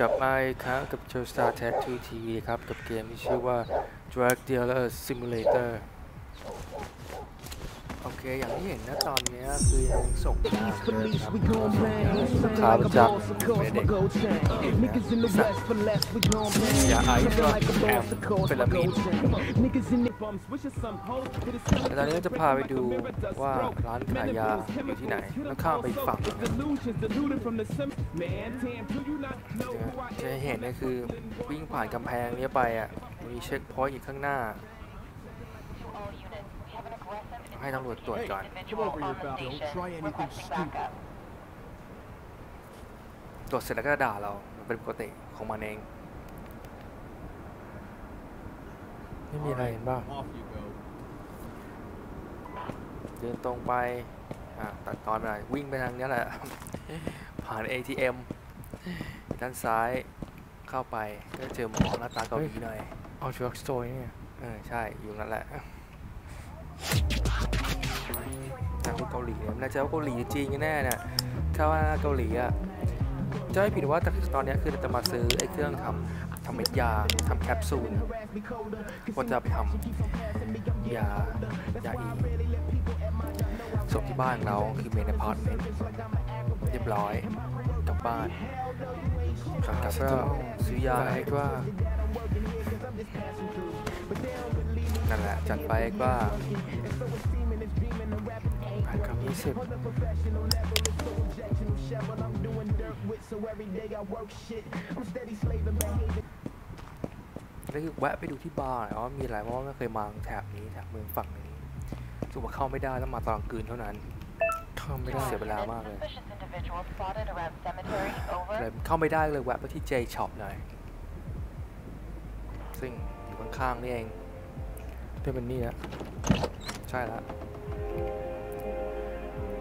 กับไมค์ครับกับ JoStar Tattoo TV ครับกับเกมที่ชื่อว่า Drug Dealer Simulator โอเคอย่างที่เห็นนะตอนนี้คือยังส่งข่าวจากเมเด็กสัตว์ยาไอซ์แอมเฟตามีนแต่ตอนนี้จะพาไปดูว่าร้านขายยาอยู่ที่ไหนแล้วข้ามไปฝั่งจะเห็นก็คือวิ่งผ่านกำแพงนี้ไปอ่ะมีเช็คพอยต์อยู่ข้างหน้าให้ตำรวจตรวจก่อนตรวจเสร็จแล้วก็ด่าเราเป็นปกติของมันเองไม่มีอะไรบ้างเดินตรงไปตัดตอนไปวิ่งไปทางนี้แหละผ่าน ATM ด้านซ้ายเข้าไปก็เจอหมอหน้าตาเกาหลีหน่อยเอาชุดสโตร์นี่ใช่อยู่นั่นแหละจากคนเกาหลีน่าจะว่าเกาหลีจริงแน่เนี่ยถ้าว่าเกาหลีอ่ะจะไม่ผิดว่าตอนนี้คือจะมาซื้อไอ้เครื่องทำเม็ดยาทำแคปซูลคนจะไปทำยาอีส่งที่บ้านเราคือเมนพาร์ตเมนต์เรียบร้อยกลับบ้านกลับก็ซื้อยาให้ว่านั่นแหละจัดไปว่า120แล้วคือแวะไปดูที่บาร์อ๋อมีหลายเพราะว่าไม่เคยมาแถบนี้แถบเมืองฝั่งนี้ถือว่าเข้าไม่ได้แล้วมาตอนกลางคืนเท่านั้นเข้าไม่ได้เสียเวลามากเลยเข้าไม่ได้เลยแวะไปที่ Jay Shop หน่อยซึ่งอยู่ข้างๆนี่เองที่เป็นนี่นะใช่แล้ว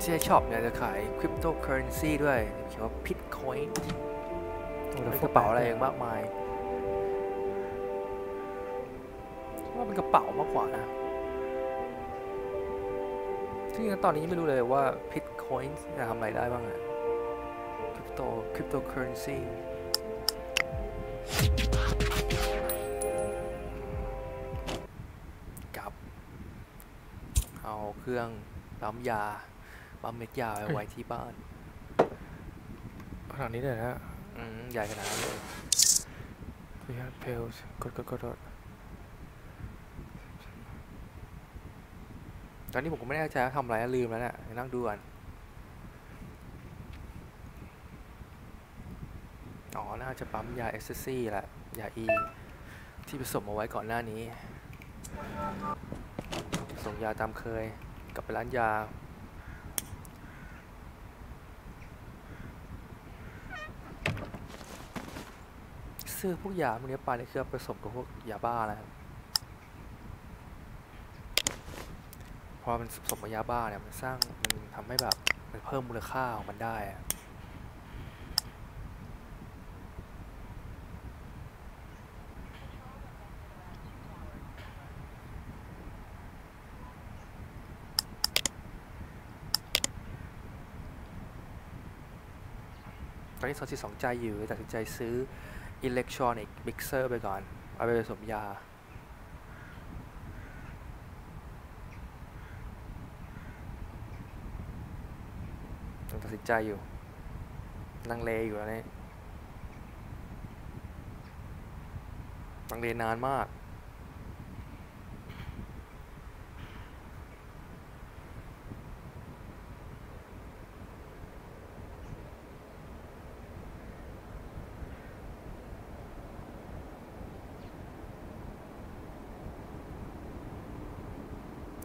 Jay Shop เนี่ยจะขายคริปโตเคอเรนซีด้วยเขียนว่าพิตคอยน์กระเป๋าอะไรอย่างมากมายว่าเป็นกระเป๋ามากกว่านะซึ่งตอนนี้ไม่รู้เลยว่าพิตคอยน์จะทำอะไรได้บ้างอะคริปโตเคอเรนซีกับเอาเครื่องปั๊มยาปั๊มเม็ดยาไว้ที่บ้านขนาดนี้เลยนะใหญ่ขนาดนี้เลยพิฮาร์เพลส์กดตอนนี้ผมก็ไม่แน่ใจว่าทำอะไรลืมแล้วนะนั่งดูก่อนอ๋อน่าจะปั๊มยาเอสซี่แหละยาอีที่ผสมเอาไว้ก่อนหน้านี้ส่งยาตามเคยกลับไปร้านยาซื้อพวกยาพวกนี้ไปในเครื่องผสมกับพวกยาบ้าแล้วพอมันผสมกับยาบ้าเนี่ยมันสร้างมันทำให้แบบมันเพิ่มมูลค่าของมันได้ตอนนี้สองใจอยู่ตัดสินใจซื้อ Electronic Mixer ไปก่อนเอาไปผสมยาตัดสินใจอยู่ลังเลอยู่แล้วนี่ลังเลนานมาก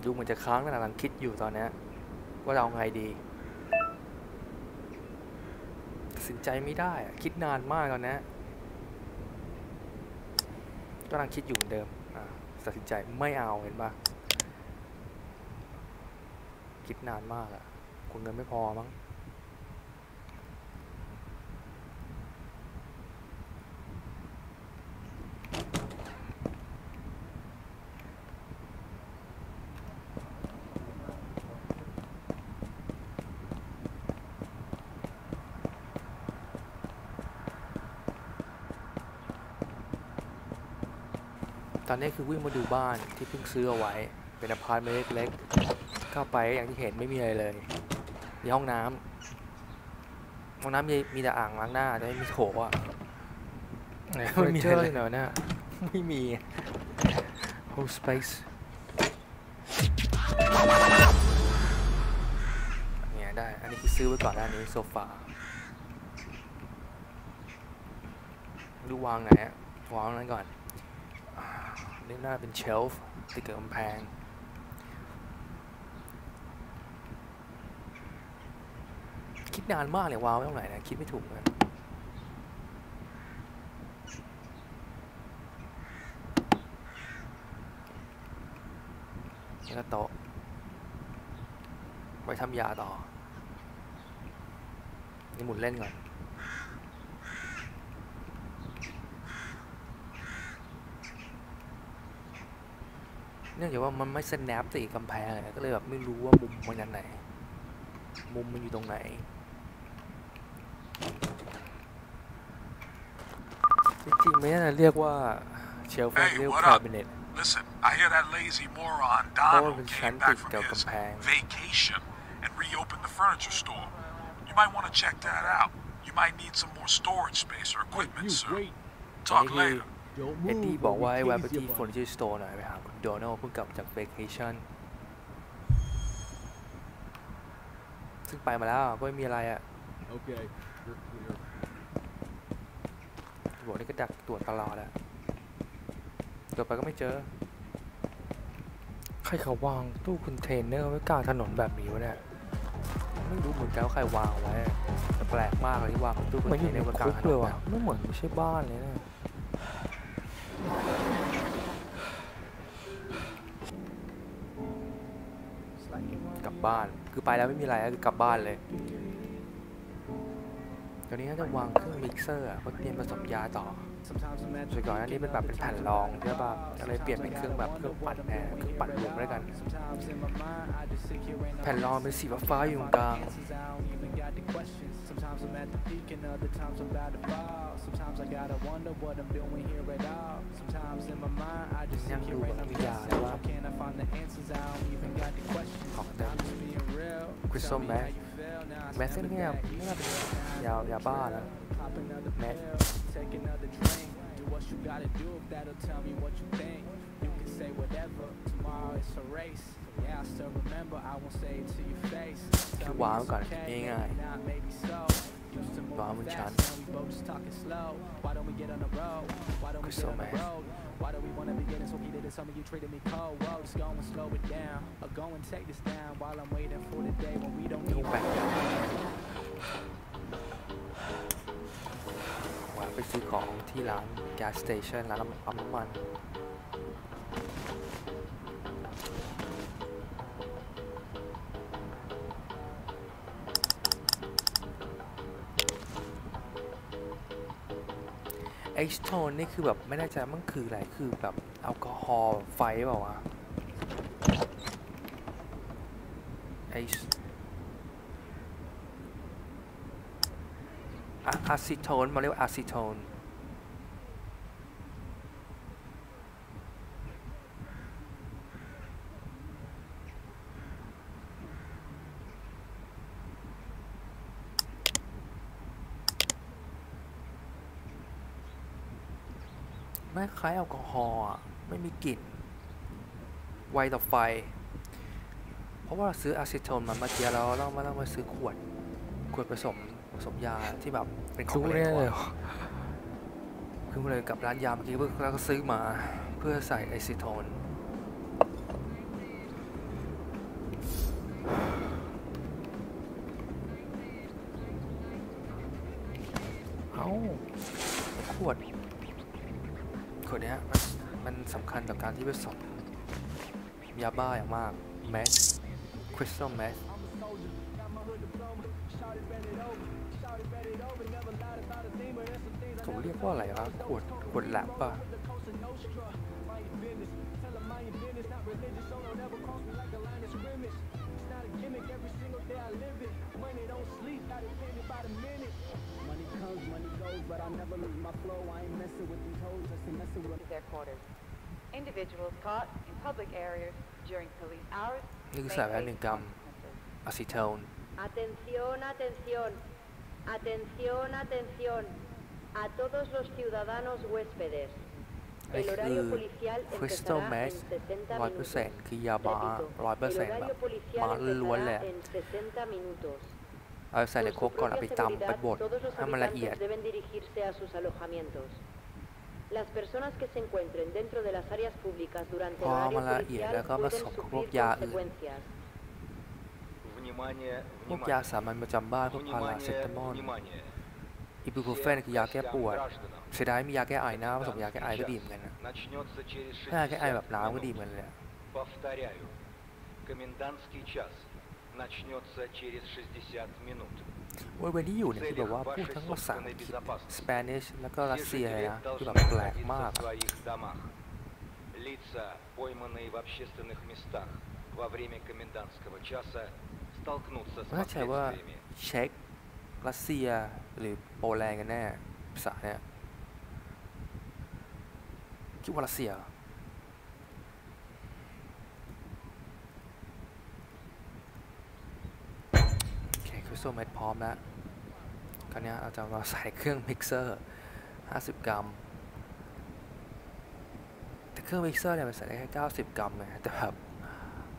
ดูเหมือนจะค้างนะกำลังคิดอยู่ตอนนี้ว่าเราไงดีตัดสินใจไม่ได้คิดนานมากตอนนี้กำลังคิดอยู่เหมือนเดิมตัดสินใจไม่เอาเห็นปะคิดนานมากอะคงเงินไม่พอมั้ง อนนี้คือวิ่งมาดูบ้านที่เพิ่งซื้อเอาไว้เป็นอพาร์ตเมนต์เล็กๆเข้าไปอย่างที่เห็นไม่มีอะไรเลยมีห้องน้ำห้องน้ำมีแต่อ่างล้างหน้าแต่ไม่มีโถอ่ะไม่มีอะไรเลยนะไม่มี home space เนี่ยได้อันนี้คือซื้อไว้ก่อนด้านนี้โซฟาดูวางไหนอะวางนั้นก่อนนี่น่าเป็นเชลฟ์ติดกับกำแพงคิดนานมากเลยวางไว้ตรงไหนนะคิดไม่ถูกเลยนี่ก็โต๊ะไว้ทำยาต่อนี่หมุนเล่นก่อนเนื่องจากว่ามันไม่สแนปติดกำแพงก็เลยแบบไม่รู้ว่ามุมมันอยู่ไหนมุมมันอยู่ตรงไหนจริงๆไม่น่าเรียกว่าเชลฟ์เรียกว่าคาบิเนตเพราะว่าเป็นชั้นติดกับกำแพงเอ็ดดี้บอกว่าไอ้แวะไปที่เฟอร์นิเจอร์สโตร์หน่อยไปหาคุณโดนัลด์เพิ่งกลับจากเวคเคชั่นซึ่งไปมาแล้วก็ไม่มีอะไรอ่ะบอกนี่ก็ดักตรวจตลอดอ่ะตรวจไปก็ไม่เจอใครเขาวางตู้คอนเทนเนอร์ไว้กลางถนนแบบนี้วะเนี่ยไม่รู้เหมือนกันว่าใครวางไว้แต่แปลกมากเลยที่วางตู้คอนเทนเนอร์ไว้กลางถนนไม่เหมือนไม่ใช่บ้านเลยนะกลับบ้านคือไปแล้วไม่มีอะไรคือกลับบ้านเลยตอนนี้น่าจะวางเครื่องมิกเซอร์เพื่อเตรียมผสมยาต่อส่วนก่อนนั้นนี่เป็นแบบเป็นแผ่นรองใช่ป่ะอะไรเปลี่ยนเป็นเครื่องแบบเครื่องปั่นแอร์เครื่องปั่นลมด้วยกันแผ่นรองเป็นสีฟ้าอยู่ตรงกลางยังดูแบบวิญญาณว่าของเดิม Crystal Mac เส้นเงียบไม่น่าเป็นยาบ้าแล้วแมทคือว้าวก่อนง่ายๆว้าวมันชันคือโซแมนต้องแบ่งไปซื้อของที่ร้าน gas station ร้านปั๊มน้ำมันไอสโตนนี่คือแบบไม่น่าจะมันคืออะไรคือแบบแอลกอฮอล์ไฟเปล่าวะไออะซิโทนมาเรียกว่าอะซิโทนไม่คล้ายแอลกอฮอล์ไม่มีกลิ่นไวต่อไฟเพราะว่าซื้ออะซิโทนมาเจียแล้วเรามาซื้อขวดผสมยาที่แบบเป็นของเล่นเลยคือมาเลยกับร้านยาเมื่อกี้แล้วก็ซื้อมาเพื่อใส่ไอซิโทนเอาขวดเนี้ยมันสำคัญต่อการที่ผสมยาบ้าอย่างมากแมสคริสตัลแมสเขาเรียกว่าอะไรวะขวดแลบป่ะ individuals caught in public areas during police hours. 1.1 กรัมอะซิโทน Atención, atención, atención, atención a todos los ciudadanos huéspedes. El horario policial empezará en 60 minutos. Repito, el horario policial empezará en 60 minutos. เอาใส่ในคุกก่อนเอาไปจำไปบดให้มันละเอียดพอมันละเอียดแล้วก็ผสมกับพวกยาอื่นพวกยาสามัญประจำบ้านพวกพาราเซตามอลอิบูคูเฟนคือยาแก้ปวดเสียดายมียาแก้ไอนะผสมยาแก้ไอก็ดีเหมือนกันนะถ้ายาแก้ไอแบบน้ำก็ดีเหมือนเลยบริเวณที่อยู่เนี่ยคือแบบว่าพูดทั้งภาษาอังกฤษสเปนิชแล้วก็รัสเซียนะคือแบบแปลกมากไม่น่าเชื่อว่าเช็กรัสเซียหรือโปแลนด์กันแน่ภาษาเนี่ยคิดว่ารัสเซียโซเม็ดพร้อมแล้วคราวนี้เราจะมาใส่เครื่องมิกเซอร์50 กรัมแต่เครื่องมิกเซอร์เนี่ยมันใส่ได้แค่90 กรัมไงแต่แบบ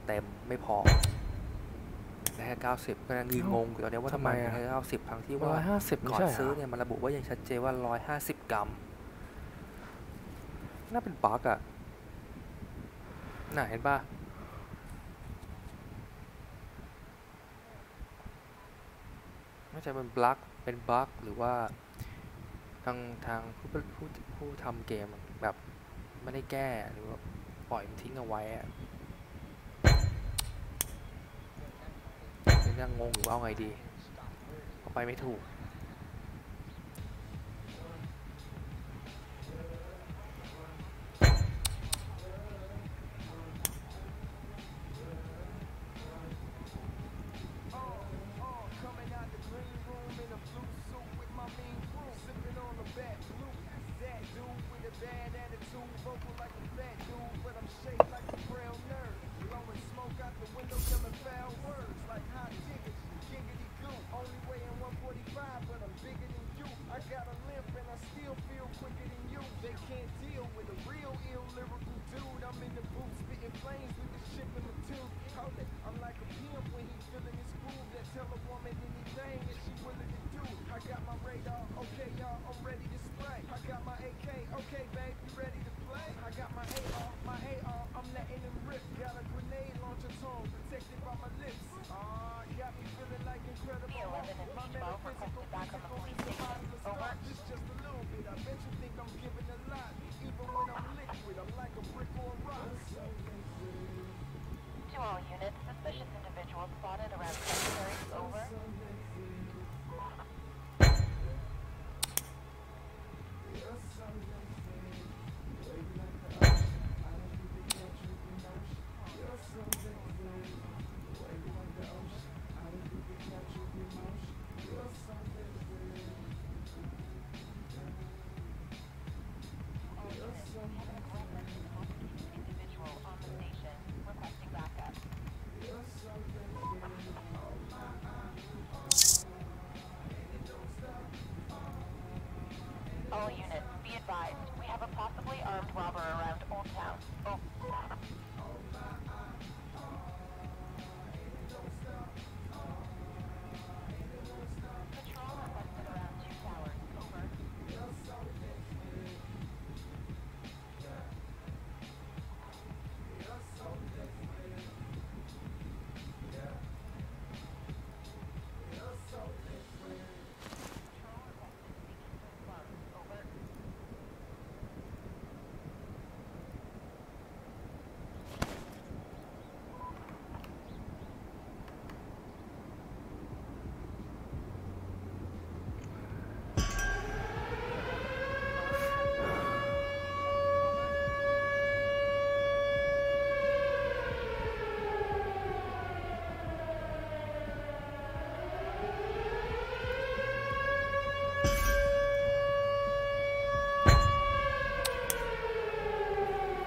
เต็มไม่พอได้แค่90ก็ยังงงอยู่ตอนนี้ว่าทำไมแค่90ทั้งที่ว่าก่อนซื้อเนี่ยมันระบุว่ายังชัดเจนว่า150 กรัมน่าเป็นบั๊กอ่ะน่าเห็นป่ะไม่ใช่เป็นบล็อกเป็นบล็อกหรือว่าทางผู้ทำเกมแบบไม่ได้แก้หรือว่าปล่อยมันทิ้งเอาไว้ยังงงหรือว่าเอาไงดีเอาไปไม่ถูก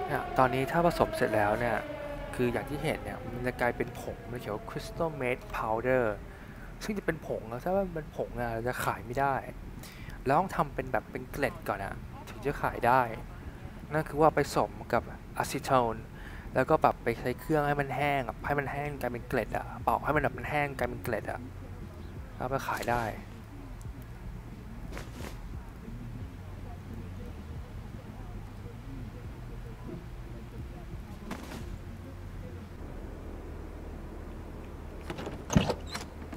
เนี่ยตอนนี้ถ้าผสมเสร็จแล้วเนี่ยคืออย่างที่เห็นเนี่ยมันจะกลายเป็นผงเขียว Crystal Max Powder ซึ่งจะเป็นผงแล้วถ้ามันผงเราจะขายไม่ได้แล้วต้องทำเป็นแบบเป็นเกล็ดก่อนนะถึงจะขายได้นั่นคือว่าไปผสมกับอะซิโทนแล้วก็แบบไปใช้เครื่องให้มันแห้งกลายเป็นเกล็ดอ่ะเป่าให้มันแบบมันแห้งกลายเป็นเกล็ดอ่ะแล้วไปขายได้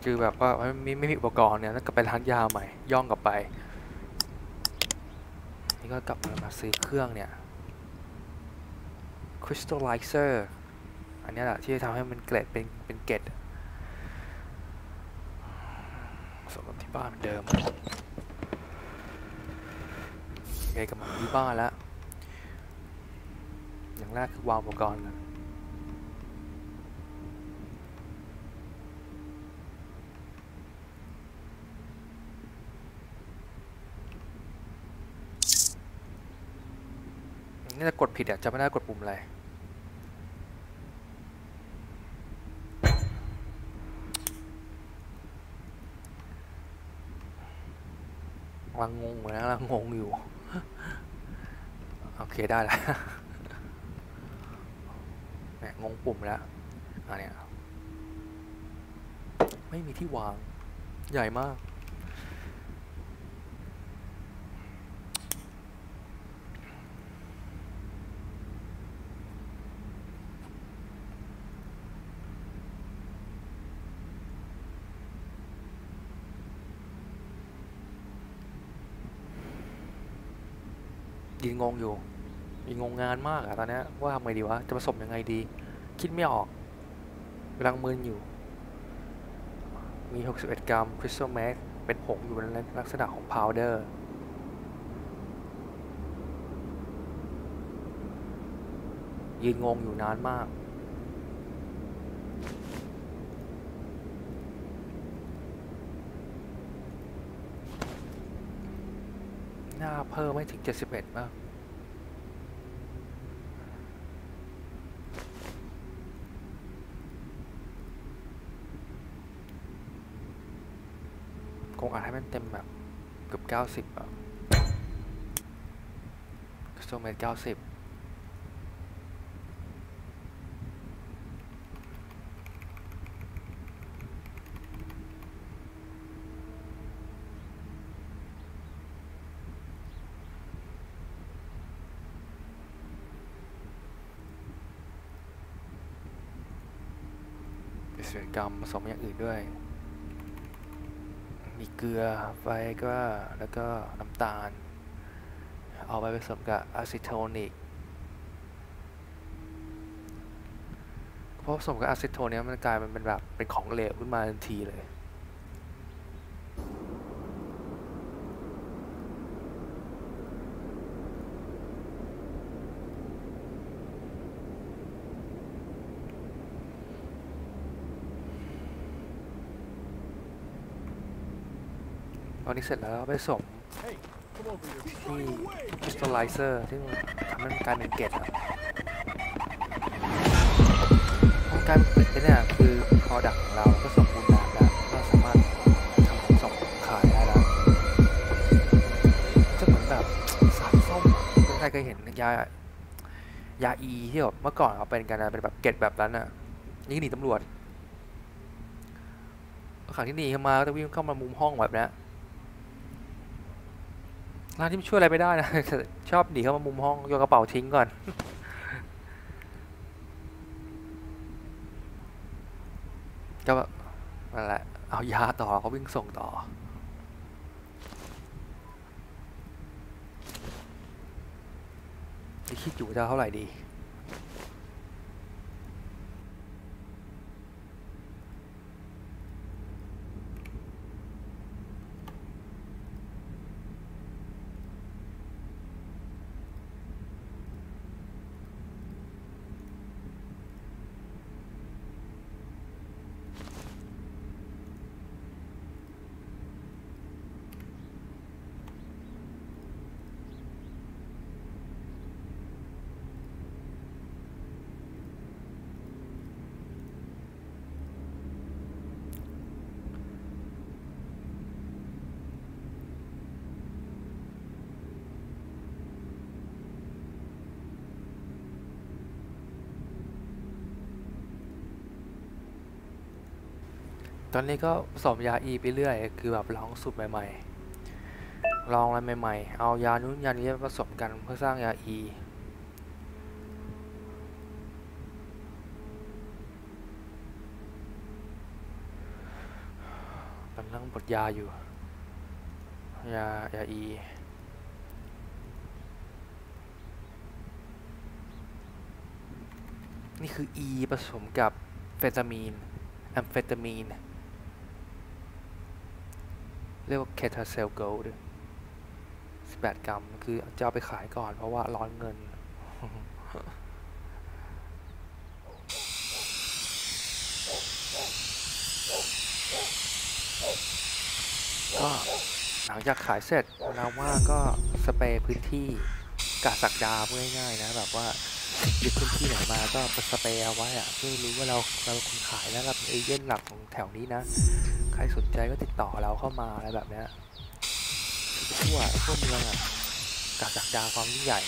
คือแบบว่าไม่มีอุปกรณ์เนี่ยต้องกลับไปร้านยาใหม่ย่องกลับไปนี่ก็กลับมาซื้อเครื่องเนี่ย Crystallizer อันนี้แหละที่จะทำให้มันเกล็ดเป็นเกล็ดสำหรับที่บ้านเหมือนเดิมโอเคกลับมาที่บ้านแล้วอย่างแรกคือวางอุปกรณ์นี่จะกดผิดอ่ะจะไม่ได้กดปุ่มอะไรลังงงอยู่นะลังงงอยู่โอเคได้แล้วเนี่ยงงปุ่มแล้วอันเนี้ยไม่มีที่วางใหญ่มากยิงงงอยู่ยิงงงงานมากอะตอนนี้ว่าทำไงดีวะจะผสมยังไงดีคิดไม่ออกกำลังมึนอยู่มี61 กรัม Crystal Max เป็นผงอยู่ในลักษณะของ powder ยิงงงอยู่นานมากหน้าเพิ่มไม่ถึง71บ้างคงอาจให้มันเต็มแบบเกือบ90อ่ะโซเมต90กรรมผสมอย่างอื่นด้วยมีเกลือไปก็แล้วก็น้ำตาลเอาไปผสมกับอะซิโทนิกเพราะผสมกับอะซิโทนเนี่ยมันกลายเป็นแบบเป็นของเหลวขึ้นมาทันทีเลยตอนนี้เสร็จแล้วไปผสมที่ Crystallizer ที่มันทำให้มันกลายเป็นเกล็ดอ่ะการเกล็ดเนี่ยคือ product ของเราก็สมบูรณ์แบบแล้วก็สามารถทำผสมขายได้แล้วจะเหมือนแบบสารส้มคนไทยเคยเห็นยาอีที่แบบเมื่อก่อนเขาเป็นกันนะเป็นแบบเกล็ดแบบนั้นอ่ะนี่หนีตำรวจขังที่หนีเข้ามาก็จะวิ่งเข้ามามุมห้องแบบนี้ร้านที่ช่วยอะไรไม่ได้นะชอบหนีเข้ามามุมห้องโยนกระเป๋าทิ้งก่อนก็แบบนั่นแหละเอายาต่อเขาวิ่งส่งต่อคิดอยู่จะเท่าไหร่ดี ตอนนี้ก็ผสมยาอีไปเรื่อยคือแบบลองสูตรใหม่ๆลองอะไรใหม่ๆเอายานู้นยานี้ผสมกันเพื่อสร้างยาอีมันนั่งบดยาอยู่ยาอีนี่คือ E ผสมกับเฟตามีนแอมเฟตามีนเรียกว่าเคทาเซลโกลด์18 กรัมคือจะเอาไปขายก่อนเพราะว่าร้อนเงิน ก็หลังจากขายเสร็จเราว่าก็สเปรย์พื้นที่กะสักดาเพื่อง่ายๆนะแบบว่ายึดพื้นที่ไหนมาก็สเปรย์เอาไว้อะเพื่อรู้ว่าเราคนขายและเราเป็นเอเจนต์หลักของแถวนี้นะใครสนใจก็ติดต่อเราเข้ามาอะไรแบบนี้ทั่วเมืองอะกะสักดาความยิ่งใหญ่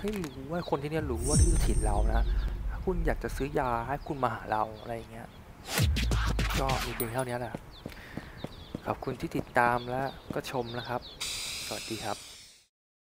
ให้รู้ว่าคนที่นี่รู้ว่าที่ถิ่นเรานะถ้าคุณอยากจะซื้อยาให้คุณมาหาเราอะไรอย่างเงี้ยก็มีเพียงเท่านี้แหละขอบคุณที่ติดตามและก็ชมนะครับสวัสดีครับ